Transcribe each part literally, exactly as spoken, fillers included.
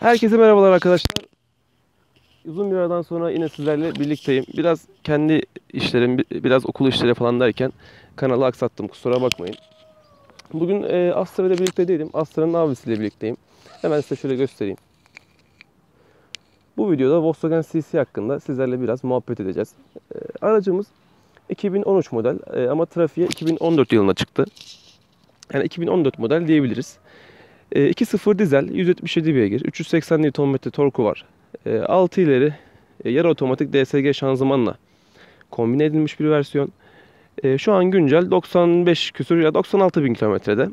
Herkese merhabalar arkadaşlar. Uzun bir aradan sonra yine sizlerle birlikteyim. Biraz kendi işlerim, biraz okul işleri falan derken kanalı aksattım. Kusura bakmayın. Bugün e, Astra ile birlikte değilim. Astra'nın abisiyle birlikteyim. Hemen size şöyle göstereyim. Bu videoda Volkswagen C C hakkında sizlerle biraz muhabbet edeceğiz. E, aracımız iki bin on üç model e, ama trafiğe iki bin on dört yılında çıktı. Yani iki bin on dört model diyebiliriz. iki nokta sıfır dizel, yüz yetmiş yedi beygir, üç yüz seksen Nm torku var. altı ileri yarı otomatik D S G şanzımanla kombine edilmiş bir versiyon. Şu an güncel doksan beş küsur ya doksan altı bin kilometrede.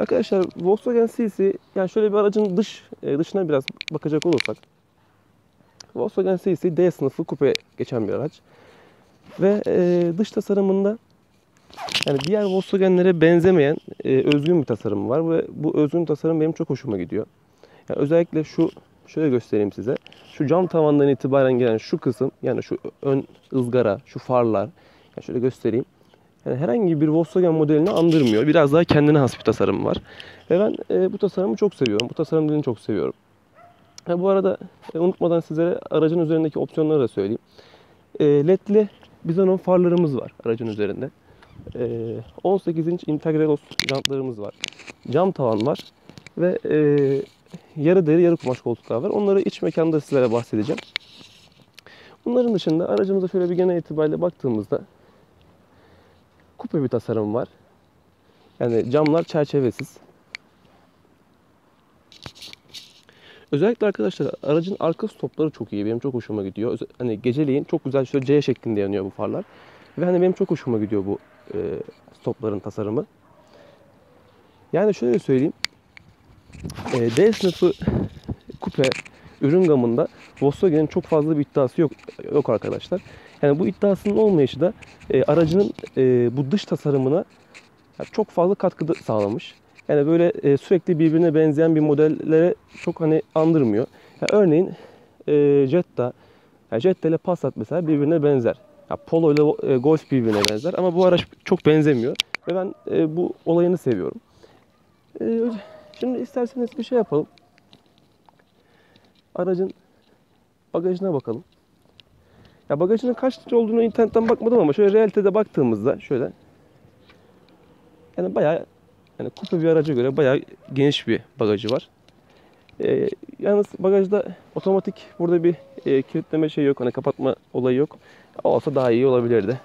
Arkadaşlar Volkswagen C C, yani şöyle bir aracın dış dışına biraz bakacak olursak, Volkswagen C C D sınıfı kupe geçen bir araç ve dış tasarımında yani diğer Volkswagen'lere benzemeyen e, özgün bir tasarım var ve bu özgün tasarım benim çok hoşuma gidiyor. Yani özellikle şu, şöyle göstereyim size. Şu cam tavandan itibaren gelen şu kısım, yani şu ön ızgara, şu farlar, yani şöyle göstereyim. Yani herhangi bir Volkswagen modelini andırmıyor. Biraz daha kendine has bir tasarım var. Ve ben e, bu tasarımı çok seviyorum. Bu tasarım dilini çok seviyorum. Ha, bu arada e, unutmadan sizlere aracın üzerindeki opsiyonları da söyleyeyim. E, L E D'li bizanon farlarımız var aracın üzerinde. on sekiz inç integralos jantlarımız var. Cam tavan var ve e, yarı deri yarı kumaş koltuklar var. Onları iç mekanda sizlere bahsedeceğim. Bunların dışında aracımıza şöyle bir genel itibariyle baktığımızda kupe bir tasarım var. Yani camlar çerçevesiz. Özellikle arkadaşlar aracın arka stopları çok iyi. Benim çok hoşuma gidiyor. Hani geceleyin çok güzel şöyle C şeklinde yanıyor bu farlar. Ve hani benim çok hoşuma gidiyor bu e, stopların tasarımı. Yani şöyle söyleyeyim. E, D sınıfı kupe ürün gamında Volkswagen'in çok fazla bir iddiası yok yok arkadaşlar. Yani bu iddiasının olmayışı da e, aracının e, bu dış tasarımına yani çok fazla katkı sağlamış. Yani böyle e, sürekli birbirine benzeyen bir modellere çok hani andırmıyor. Yani örneğin e, Jetta, yani Jetta ile Passat mesela birbirine benzer. Polo ile Golf birbirine benzer ama bu araç çok benzemiyor ve ben bu olayını seviyorum. Şimdi isterseniz bir şey yapalım. Aracın bagajına bakalım. Ya bagajının kaç litre olduğunu internetten bakmadım ama şöyle realitede baktığımızda şöyle yani bayağı yani kupe bir araca göre bayağı geniş bir bagajı var. Ee, yalnız bagajda otomatik burada bir e, kilitleme şey yok, hani kapatma olayı yok. Olsa daha iyi olabilirdi.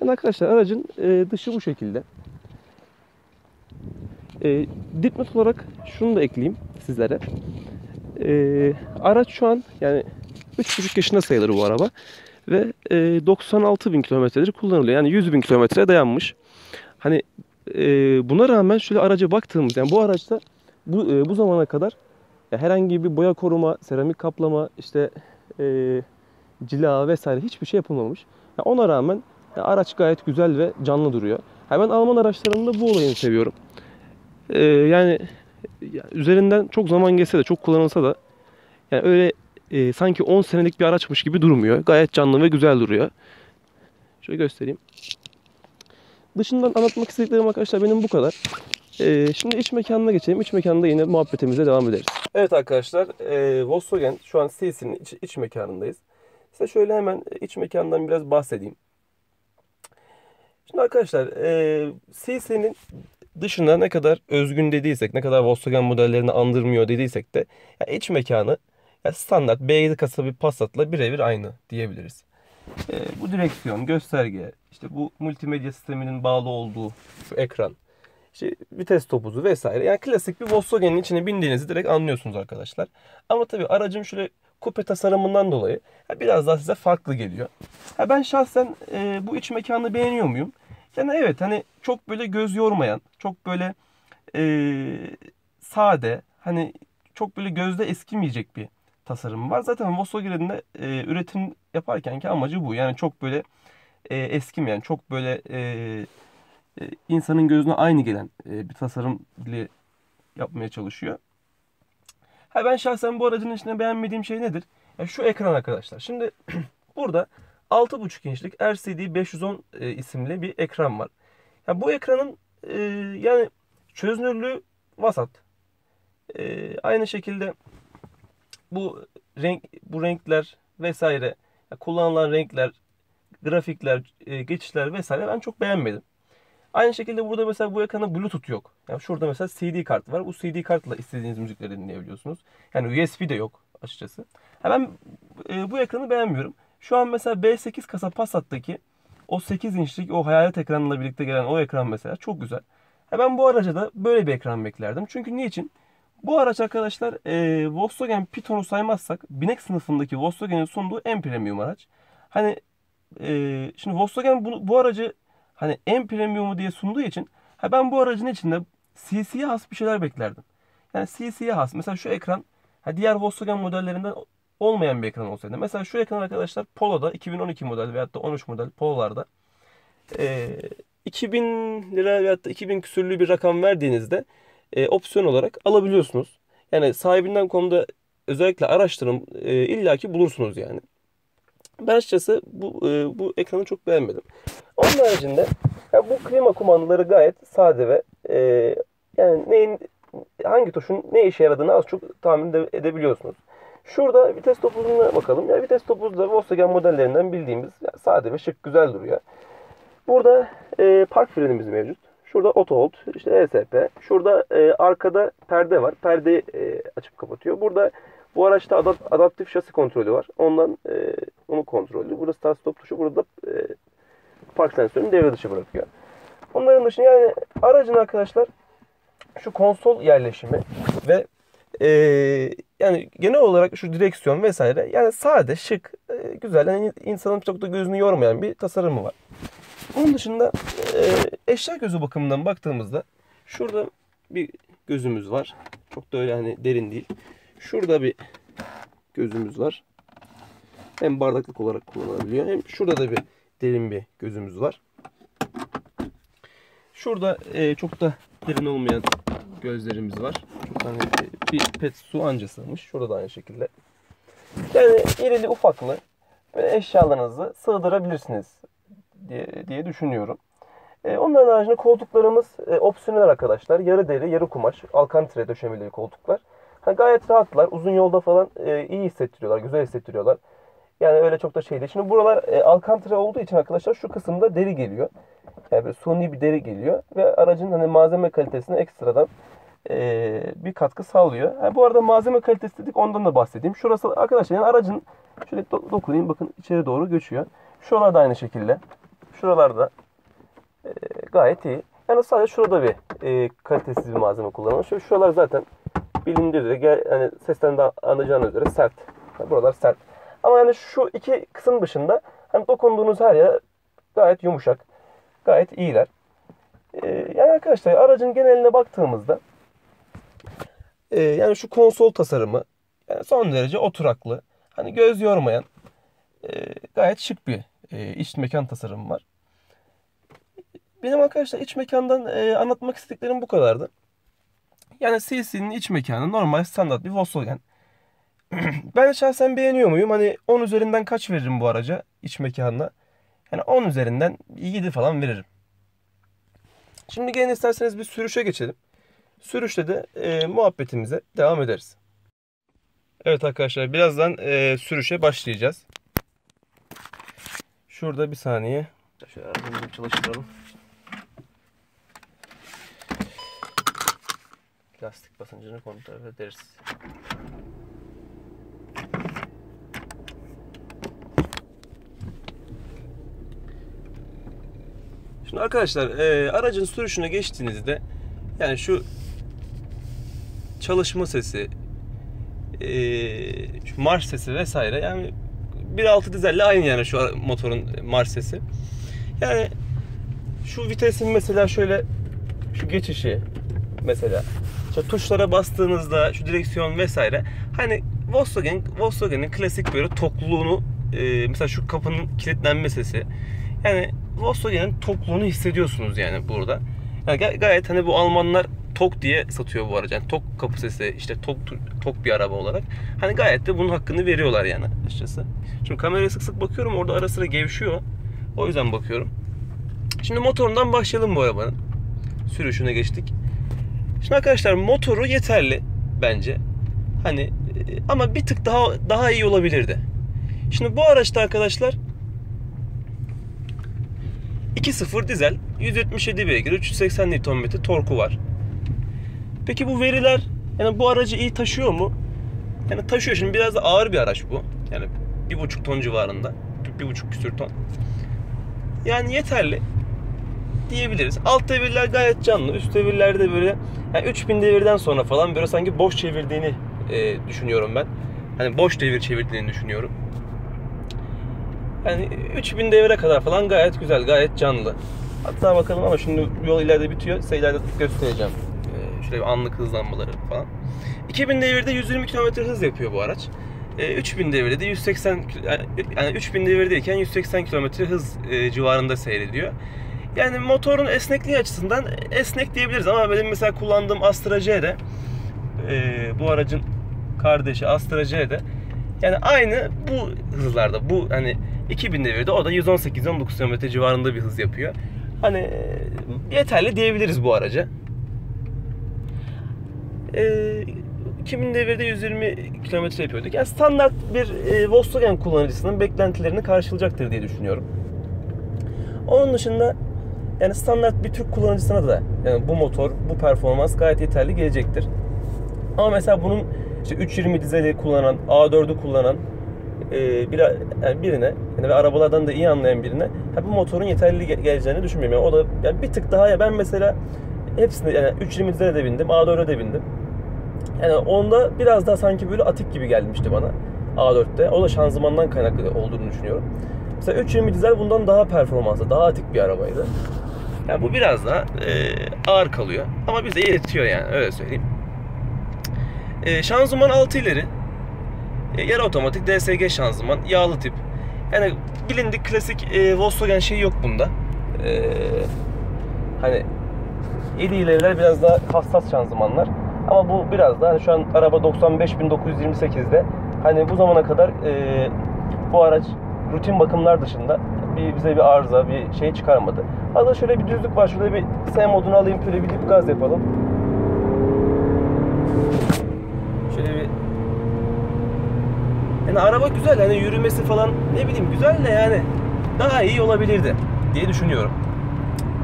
Yani arkadaşlar aracın e, dışı bu şekilde. E, dipnot olarak şunu da ekleyeyim sizlere. E, araç şu an yani üç buçuk yaşında sayılır bu araba ve e, doksan altı bin kilometredir kullanılıyor. Yani yüz bin kilometreye dayanmış. Hani buna rağmen şöyle araca baktığımız, yani bu araçta bu, bu zamana kadar herhangi bir boya koruma, seramik kaplama, işte e, cila vesaire hiçbir şey yapılmamış. Yani ona rağmen yani araç gayet güzel ve canlı duruyor. Yani ben Alman araçlarında bu olayını seviyorum. E, yani üzerinden çok zaman geçse de, çok kullanılsa da yani öyle e, sanki on senelik bir araçmış gibi durmuyor. Gayet canlı ve güzel duruyor. Şöyle göstereyim. Dışından anlatmak istediklerim arkadaşlar benim bu kadar. Ee, şimdi iç mekanına geçelim. İç mekanda yine muhabbetimize devam ederiz. Evet arkadaşlar, e, Volkswagen şu an C C'nin iç, iç mekanındayız. Size şöyle hemen iç mekandan biraz bahsedeyim. Şimdi arkadaşlar, e, C C'nin dışına ne kadar özgün dediysek, ne kadar Volkswagen modellerini andırmıyor dediysek de yani iç mekanı yani standart B yedi kasa bir Passat'la birebir aynı diyebiliriz. E, bu direksiyon, gösterge, işte bu multimedya sisteminin bağlı olduğu şu ekran, işte vites topuzu vesaire. Yani klasik bir Volkswagen'in içine bindiğinizi direkt anlıyorsunuz arkadaşlar. Ama tabii aracın şöyle kupe tasarımından dolayı biraz daha size farklı geliyor. Ya ben şahsen e, bu iç mekanı beğeniyor muyum? Yani evet, hani çok böyle göz yormayan, çok böyle e, sade, hani çok böyle gözde eskimeyecek bir tasarım var. Zaten Volkswagen'in de e, üretim yaparkenki amacı bu. Yani çok böyle e, eskimeyen, çok böyle e, e, insanın gözüne aynı gelen e, bir tasarım dili yapmaya çalışıyor. Ha, ben şahsen bu aracın içinde beğenmediğim şey nedir? Yani şu ekran arkadaşlar. Şimdi burada altı buçuk inçlik R C D beş yüz on e, isimli bir ekran var. Yani bu ekranın e, yani Çözünürlüğü vasat. Ee, aynı şekilde bu renk, bu renkler vesaire, kullanılan renkler, grafikler, e, geçişler vesaire ben çok beğenmedim. Aynı şekilde burada mesela bu ekranda Bluetooth yok. Yani şurada mesela C D kartı var. Bu C D kartla istediğiniz müzikleri dinleyebiliyorsunuz. Yani U S B de yok açıkçası. Ha, ben e, bu ekranı beğenmiyorum. Şu an mesela B sekiz kasa Passat'taki o sekiz inçlik o hayalet ekranla birlikte gelen o ekran mesela çok güzel. Ha, ben bu araca da böyle bir ekran beklerdim. Çünkü niçin? Bu araç arkadaşlar e, Volkswagen Piton'u saymazsak binek sınıfındaki Volkswagen'in sunduğu en premium araç. Hani e, şimdi Volkswagen bu, bu aracı hani en premiumu diye sunduğu için ha ben bu aracın içinde C C'ye has bir şeyler beklerdim. Yani C C'ye has. Mesela şu ekran ha diğer Volkswagen modellerinden olmayan bir ekran olsaydı. Mesela şu ekran arkadaşlar Polo'da iki bin on iki model veyahut da on üç model Polo'larda e, iki bin lira veyahut da iki bin küsürlü bir rakam verdiğinizde E, opsiyon olarak alabiliyorsunuz. Yani sahibinden konuda özellikle araştırın, e, illaki bulursunuz yani. Ben açıkçası bu, e, bu ekranı çok beğenmedim. Onun haricinde yani bu klima kumandaları gayet sade ve e, yani neyin, hangi tuşun ne işe yaradığını az çok tahmin de edebiliyorsunuz. Şurada vites topuzuna bakalım. Ya, vites topuzu da Volkswagen modellerinden bildiğimiz yani sade ve şık, güzel duruyor. Burada e, park frenimiz mevcut. Şurada auto hold, işte E S P. Şurada e, arkada perde var. Perdeyi e, açıp kapatıyor. Burada bu araçta adapt adaptif şasi kontrolü var. Ondan e, onun kontrolü. Burada start stop tuşu. Burada da e, park sensörünü devre dışı bırakıyor. Onların dışında yani aracın arkadaşlar şu konsol yerleşimi ve e, yani genel olarak şu direksiyon vesaire yani sade, şık, e, güzel. Yani insanın çok da gözünü yormayan bir tasarımı var. Onun dışında eşya gözü bakımından baktığımızda şurada bir gözümüz var. Çok da öyle hani derin değil. Şurada bir gözümüz var. Hem bardaklık olarak kullanılabiliyor. Hem şurada da bir derin bir gözümüz var. Şurada çok da derin olmayan gözlerimiz var. Hani bir pet su ancasıymış. Şurada da aynı şekilde. Yani irili ufaklı eşyalarınızı sığdırabilirsiniz diye, diye düşünüyorum. E, onların haricinde koltuklarımız e, opsiyonel arkadaşlar. Yarı deri, yarı kumaş, alkantire döşemeli koltuklar. Ha, gayet rahatlar. Uzun yolda falan e, iyi hissettiriyorlar, güzel hissettiriyorlar. Yani öyle çok da şey değil. Şimdi buralar e, alkantire olduğu için arkadaşlar şu kısımda deri geliyor. Yani böyle suni bir deri geliyor ve aracın hani malzeme kalitesine ekstradan e, bir katkı sağlıyor. Ha, bu arada malzeme kalitesi dedik, ondan da bahsedeyim. Şurası arkadaşlar yani aracın şöyle do dokunayım bakın içeri doğru göçüyor. Şuralar da aynı şekilde. Şuralarda e, gayet iyi. Yani sadece şurada bir e, kalitesiz bir malzeme kullanılmış. Şuralar zaten bilindiği üzere gel, yani sesten de anlayacağınız üzere sert. Yani buralar sert. Ama yani şu iki kısım dışında hani dokunduğunuz her yer gayet yumuşak. Gayet iyiler. E, yani arkadaşlar aracın geneline baktığımızda e, yani şu konsol tasarımı yani son derece oturaklı. Hani göz yormayan e, gayet şık bir e, iç mekan tasarımı var. Benim arkadaşlar iç mekandan e, anlatmak istediklerim bu kadardı. Yani C C'nin iç mekanı normal standart bir Volkswagen. Ben şahsen beğeniyor muyum? Hani on üzerinden kaç veririm bu araca iç mekanına? Yani on üzerinden yedi falan veririm. Şimdi gelin isterseniz bir sürüşe geçelim. Sürüşte de e, muhabbetimize devam ederiz. Evet arkadaşlar birazdan e, sürüşe başlayacağız. Şurada bir saniye. Şöyle çalıştıralım. Lastik basıncını kontrol ederiz. Şimdi arkadaşlar e, aracın sürüşüne geçtiğinizde yani şu çalışma sesi, e, şu marş sesi vesaire yani bir nokta altı dizelle aynı yani şu motorun marş sesi. Yani şu vitesin mesela şöyle şu geçişi mesela şu tuşlara bastığınızda şu direksiyon vesaire hani Volkswagen Volkswagen'in klasik böyle tokluğunu e, mesela şu kapının kilitlenme sesi yani Volkswagen'in tokluğunu hissediyorsunuz yani burada. Yani gay gayet hani bu Almanlar tok diye satıyor bu aracı. Yani tok kapı sesi işte tok tok bir araba olarak. Hani gayet de bunun hakkını veriyorlar yani açıkçası. Şimdi kameraya sık sık bakıyorum orada ara sıra gevşiyor. O yüzden bakıyorum. Şimdi motorundan başlayalım bu arabanın. Sürüşüne geçtik. Şimdi arkadaşlar motoru yeterli bence. Hani ama bir tık daha daha iyi olabilirdi. Şimdi bu araçta arkadaşlar iki nokta sıfır dizel, yüz yetmiş yedi beygir, üç yüz seksen Nm torku var. Peki bu veriler yani bu aracı iyi taşıyor mu? Yani taşıyor. Şimdi biraz da ağır bir araç bu. Yani bir buçuk ton civarında. Bir buçuk küsür ton. Yani yeterli diyebiliriz. Alt devirler gayet canlı. Üst devirlerde böyle yani üç bin devirden sonra falan böyle sanki boş çevirdiğini e, düşünüyorum ben. Hani boş devir çevirdiğini düşünüyorum. Yani üç bin devire kadar falan gayet güzel, gayet canlı. Hatta bakalım ama şimdi yol ileride bitiyor. Size ileride göstereceğim. Şöyle bir anlık hızlanmaları falan. iki bin devirde yüz yirmi km hız yapıyor bu araç. üç bin devirde de yüz seksen, yani üç bin devirdeyken yüz seksen km hız civarında seyrediyor. Yani motorun esnekliği açısından esnek diyebiliriz ama benim mesela kullandığım Astra J'de, bu aracın kardeşi Astra J'de, yani aynı bu hızlarda, bu hani iki bin devirde o da yüz on sekiz on dokuz km civarında bir hız yapıyor. Hani yeterli diyebiliriz bu araca. iki bin devirde yüz yirmi kilometre yapıyorduk. Yani standart bir Volkswagen kullanıcısının beklentilerini karşılayacaktır diye düşünüyorum. Onun dışında yani standart bir Türk kullanıcısına da yani bu motor, bu performans gayet yeterli gelecektir. Ama mesela bunun işte üç yüz yirmi dizeli kullanan, A dördü kullanan birine yani ve arabalardan da iyi anlayan birine bu motorun yeterli geleceğini düşünmüyorum. Yani o da yani bir tık daha, ya ben mesela hepsinde yani üç yüz yirmi de bindim, A dörde de bindim. Yani onda biraz daha sanki böyle atik gibi gelmişti bana A dörtte. O da şanzımandan kaynaklı olduğunu düşünüyorum. Mesela üç yüz yirmi dizel bundan daha performanslı, daha atik bir arabaydı. Yani bu biraz daha e, ağır kalıyor ama bize yetiyor yani, öyle söyleyeyim. E, şanzıman altı ileri, e, yarı otomatik D S G şanzıman, yağlı tip. Yani bilindik klasik e, Volkswagen şeyi yok bunda. E, hani yedi ileriler biraz daha hassas şanzımanlar. Ama bu biraz daha şu an araba doksan beş bin dokuz yüz yirmi sekiz'de. Hani bu zamana kadar e, bu araç rutin bakımlar dışında bir, bize bir arıza, bir şey çıkarmadı. Hatta şöyle bir düzlük var. Şurada bir S modunu alayım. Şöyle bir dip gaz yapalım. Şöyle bir... Yani araba güzel. Hani yürümesi falan ne bileyim güzel de yani daha iyi olabilirdi diye düşünüyorum.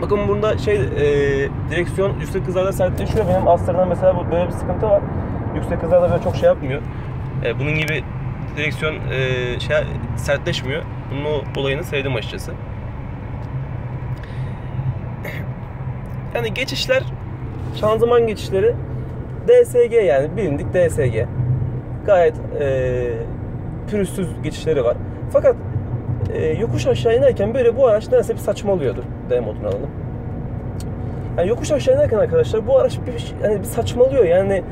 Bakın burada şey e, direksiyon yüksek hızlarda sertleşiyor. Benim Astra'dan mesela bu, böyle bir sıkıntı var. Yüksek hızlarda böyle çok şey yapmıyor. E, bunun gibi direksiyon e, şey sertleşmiyor. Bunun olayını sevdim açıkçası. Yani geçişler, şanzıman geçişleri D S G, yani bilindik D S G. Gayet e, pürüzsüz geçişleri var. Fakat E, yokuş aşağı inerken böyle bu araç neredeyse bir saçmalıyordu. D modunu alalım. Yani yokuş aşağı inerken arkadaşlar bu araç bir, yani bir saçmalıyor. Yani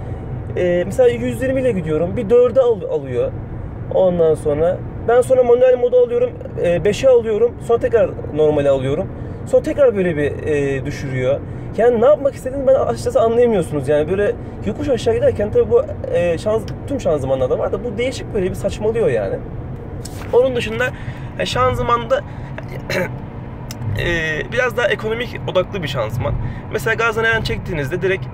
e, mesela yüz yirmi ile gidiyorum. Bir dörde al, alıyor. Ondan sonra ben sonra manuel modu alıyorum. E, beşe alıyorum. Sonra tekrar normale alıyorum. Sonra tekrar böyle bir e, düşürüyor. Yani ne yapmak istediğini ben açıkçası anlayamıyorsunuz. Yani böyle yokuş aşağı giderken tabii bu e, şanz, tüm şanzımanlarda var da bu değişik böyle bir saçmalıyor yani. Onun dışında yani şanzımanda e, biraz daha ekonomik odaklı bir şanzıman. Mesela gazdan hemen çektiğinizde direkt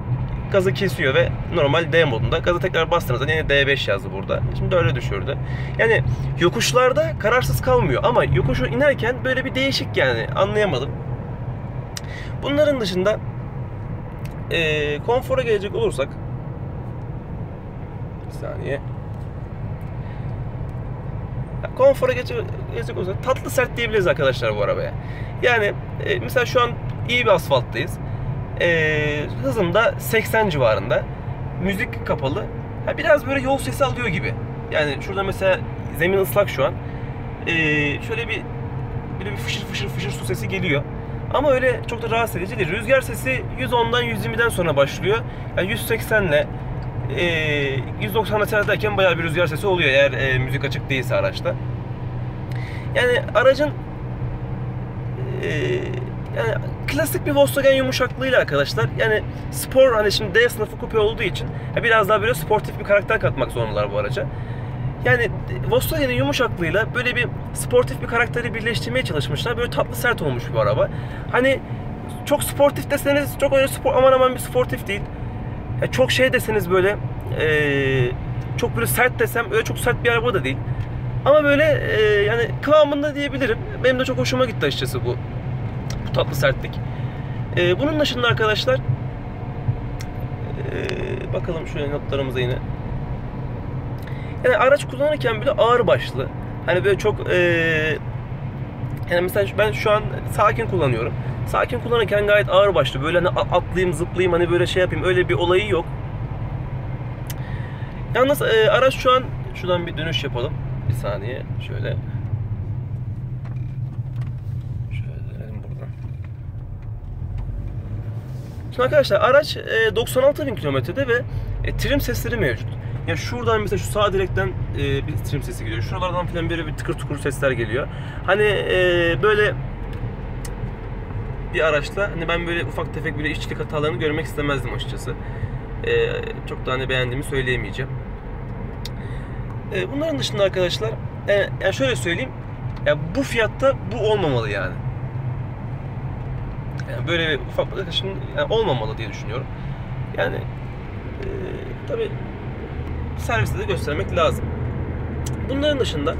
gazı kesiyor ve normal D modunda. Gaza tekrar bastığınızda yine D beş yazdı burada. Şimdi öyle düşürdü. Yani yokuşlarda kararsız kalmıyor ama yokuşu inerken böyle bir değişik, yani anlayamadım. Bunların dışında e, konfora gelecek olursak bir saniye. Konfora geçecek olursa tatlı sert diyebiliriz arkadaşlar bu arabaya. Yani e, mesela şu an iyi bir asfalttayız. E, hızım da seksen civarında. Müzik kapalı. Ha, biraz böyle yol sesi alıyor gibi. Yani şurada mesela zemin ıslak şu an. E, şöyle bir böyle bir fışır fışır fışır su sesi geliyor. Ama öyle çok da rahatsız edici değil. Rüzgar sesi yüz ondan yüz yirmiden sonra başlıyor. Yani yüz seksenle E, yüz doksana seyredeyken bayağı bir rüzgar sesi oluyor eğer e, müzik açık değilse araçta. Yani aracın e, yani klasik bir Volkswagen yumuşaklığıyla arkadaşlar, yani spor, hani şimdi D sınıfı kupe olduğu için ya biraz daha böyle sportif bir karakter katmak zorundalar bu araca. Yani Volkswagen'in yumuşaklığıyla böyle bir sportif bir karakteri birleştirmeye çalışmışlar. Böyle tatlı sert olmuş bu araba. Hani çok sportif deseniz çok öyle spor, aman aman bir sportif değil. Yani çok şey deseniz böyle e, çok böyle sert desem, öyle çok sert bir araba da değil. Ama böyle e, yani kıvamında diyebilirim. Benim de çok hoşuma gitti açıkçası bu. Bu tatlı sertlik. E, bunun dışında arkadaşlar e, bakalım şöyle notlarımıza yine. Yani araç kullanırken bile ağır başlı. Hani böyle çok e, yani mesela ben şu an sakin kullanıyorum. Sakin kullanırken gayet ağır başlı. Böyle hani atlayayım, zıplayayım, hani böyle şey yapayım, öyle bir olayı yok. Yalnız e, araç şu an, şuradan bir dönüş yapalım. Bir saniye şöyle. Şöyle dönelim buradan. Şimdi arkadaşlar araç e, doksan altı bin kilometrede ve e, trim sesleri mevcut. Ya şuradan mesela şu sağ direkten e, bir trim sesi geliyor. Şuralardan falan böyle bir tıkır tıkır sesler geliyor. Hani e, böyle bir araçla hani ben böyle ufak tefek böyle işçilik hatalarını görmek istemezdim açıkçası. E, çok da hani beğendiğimi söyleyemeyeceğim. E, bunların dışında arkadaşlar yani, yani şöyle söyleyeyim. Yani bu fiyatta bu olmamalı yani. Yani böyle bir ufak şimdi yani olmamalı diye düşünüyorum. Yani e, tabii serviste de göstermek lazım. Bunların dışında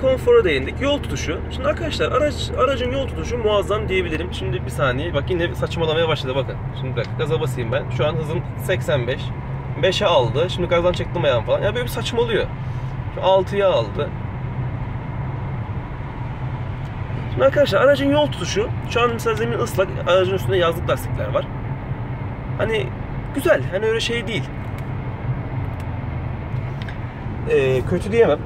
konfora değindik. Yol tutuşu. Şimdi arkadaşlar araç aracın yol tutuşu muazzam diyebilirim. Şimdi bir saniye. Bak yine saçmalamaya başladı bakın. Şimdi bak gaza basayım ben. Şu an hızım seksen beş. beşe aldı. Şimdi gazdan çektim ayağım falan. Ya böyle bir saçmalıyor. altıya aldı. Şimdi arkadaşlar aracın yol tutuşu. Şu an mesela zemin ıslak. Aracın üstünde yazlık lastikler var. Hani güzel. Hani öyle şey değil. E, kötü diyemem.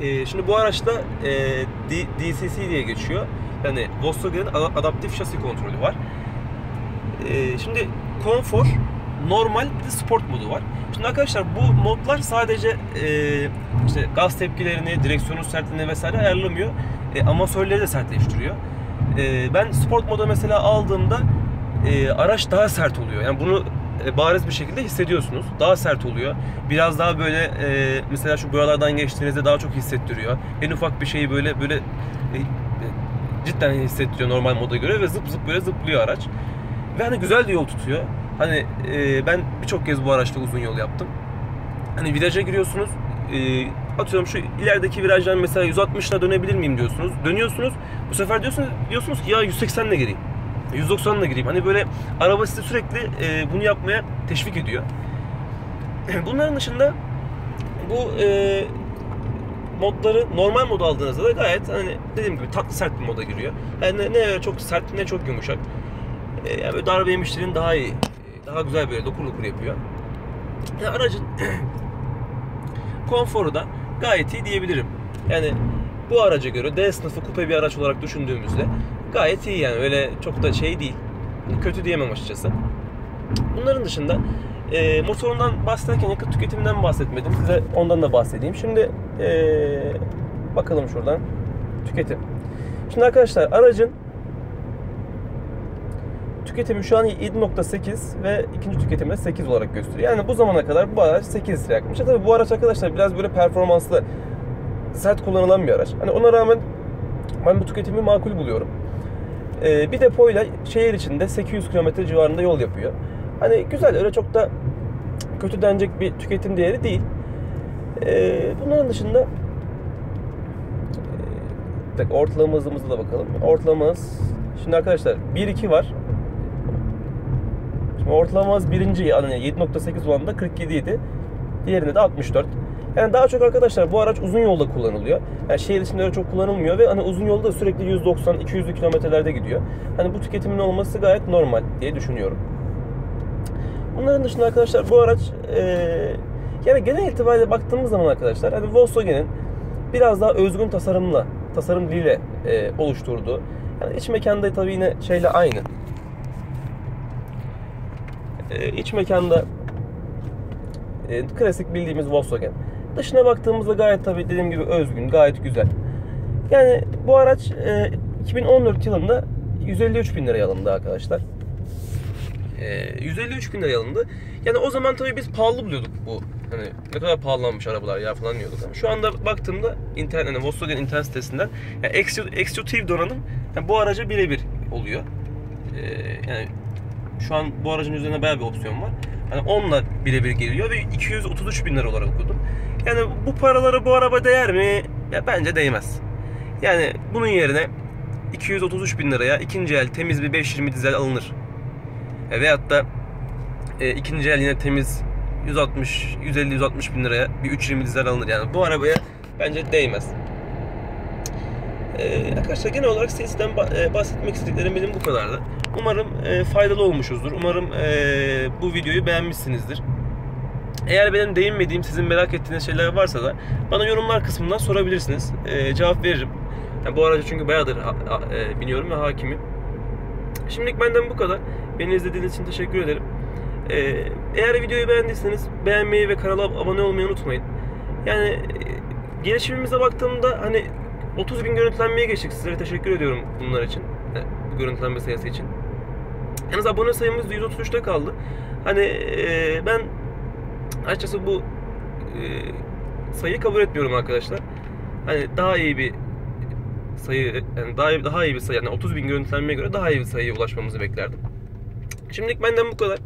E, şimdi bu araçta e, D C C diye geçiyor. Yani Volkswagen'in adaptif şasi kontrolü var. E, şimdi konfor, normal, bir de sport modu var. Şimdi arkadaşlar bu modlar sadece e, işte gaz tepkilerini, direksiyonun sertliğini vesaire ayarlamıyor. E, amatörleri de sertleştiriyor. E, ben sport moda mesela aldığımda e, araç daha sert oluyor. Yani bunu bariz bir şekilde hissediyorsunuz. Daha sert oluyor. Biraz daha böyle e, mesela şu buralardan geçtiğinizde daha çok hissettiriyor. En ufak bir şeyi böyle böyle e, cidden hissettiriyor normal moda göre ve zıp zıp böyle zıplıyor araç. Ve hani güzel de yol tutuyor. Hani e, ben birçok kez bu araçla uzun yol yaptım. Hani viraja giriyorsunuz. E, atıyorum şu ilerideki virajdan mesela yüz altmışla dönebilir miyim diyorsunuz. Dönüyorsunuz. Bu sefer diyorsunuz, diyorsunuz ki ya yüz seksenle gireyim. yüz doksanla gireyim. Hani böyle araba size sürekli e, bunu yapmaya teşvik ediyor. Bunların dışında bu e, modları normal mod aldığınızda da gayet hani dediğim gibi tatlı sert bir moda giriyor. Yani ne, ne çok sert ne çok yumuşak. E, yani böyle darbe yemişlerin daha iyi, daha güzel böyle lokur lokur yapıyor. Yani aracın konforu da gayet iyi diyebilirim. Yani bu araca göre D sınıfı kupe bir araç olarak düşündüğümüzde gayet iyi yani, öyle çok da şey değil, kötü diyemem açıkçası. Bunların dışında e, motorundan bahsederken yakıt tüketiminden bahsetmedim, size ondan da bahsedeyim. Şimdi e, bakalım şuradan tüketim. Şimdi arkadaşlar aracın tüketimi şu an yedi nokta sekiz ve ikinci tüketimi de sekiz olarak gösteriyor. Yani bu zamana kadar bu araç sekiz litre yakmış. Tabii bu araç arkadaşlar biraz böyle performanslı, sert kullanılan bir araç. Hani ona rağmen ben bu tüketimi makul buluyorum. Ee, bir depoyla şehir içinde sekiz yüz kilometre civarında yol yapıyor. Hani güzel, öyle çok da kötü denecek bir tüketim değeri değil. Ee, bunların dışında e, ortalama hızımıza da bakalım. Ortalama hız, şimdi arkadaşlar bir iki var. Şimdi ortalama hız birinci yani yedi nokta sekiz olan da kırk yedi idi. Diğerinde de altmış dört. Yani daha çok arkadaşlar bu araç uzun yolda kullanılıyor. Yani şehir içinde öyle çok kullanılmıyor ve hani uzun yolda sürekli yüz doksan iki yüzlü kilometrelerde gidiyor. Hani bu tüketimin olması gayet normal diye düşünüyorum. Bunların dışında arkadaşlar bu araç e, yani genel itibariyle baktığımız zaman arkadaşlar hani Volkswagen'in biraz daha özgün tasarımla, tasarım diliyle e, oluşturduğu. Yani iç mekanda tabii yine şeyle aynı. E, iç mekanda e, klasik bildiğimiz Volkswagen. Dışına baktığımızda gayet tabii dediğim gibi özgün, gayet güzel. Yani bu araç e, iki bin on dört yılında yüz elli üç bin liraya alındı arkadaşlar. E, yüz elli üç bin liraya alındı. Yani o zaman tabii biz pahalı buluyorduk bu. Hani ne kadar pahalanmış arabalar ya falan diyorduk. Yani şu anda baktığımda internet, yani Volkswagen internet sitesinden yani eksekutif donanım yani bu araca birebir oluyor. E, yani Şu an bu aracın üzerinde bayağı bir opsiyon var. Yani onunla birebir geliyor ve iki yüz otuz üç bin lira olarak okudum. Yani bu paralara bu araba değer mi? Ya bence değmez. Yani bunun yerine iki yüz otuz üç bin liraya ikinci el temiz bir beş yüz yirmi dizel alınır. E, veyahut da e, ikinci el yine temiz yüz altmış, yüz elli, yüz altmış bin liraya bir üç yüz yirmi dizel alınır. Yani bu arabaya bence değmez. Ee, arkadaşlar genel olarak sesden bahsetmek istediklerim benim bu kadardı. Umarım e, faydalı olmuşuzdur. Umarım e, bu videoyu beğenmişsinizdir. Eğer benim değinmediğim, sizin merak ettiğiniz şeyler varsa da bana yorumlar kısmından sorabilirsiniz. E, cevap veririm. Yani bu aracı çünkü bayağıdır ha, ha, e, biniyorum ve hakimim. Şimdilik benden bu kadar. Beni izlediğiniz için teşekkür ederim. E, eğer videoyu beğendiyseniz beğenmeyi ve kanala abone olmayı unutmayın. Yani e, gelişimimize baktığımda hani otuz bin görüntülenmeye geçtik. Sizlere teşekkür ediyorum bunlar için. Yani bu görüntülenme sayısı için. Yalnız abone sayımız yüz otuz üçte kaldı. Hani e, ben açıkçası bu e, sayıyı kabul etmiyorum arkadaşlar. Hani daha iyi bir sayı, yani daha iyi, daha iyi bir sayı, yani otuz bin görüntülenmeye göre daha iyi bir sayıya ulaşmamızı beklerdim. Şimdilik benden bu kadar.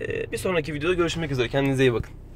E, bir sonraki videoda görüşmek üzere. Kendinize iyi bakın.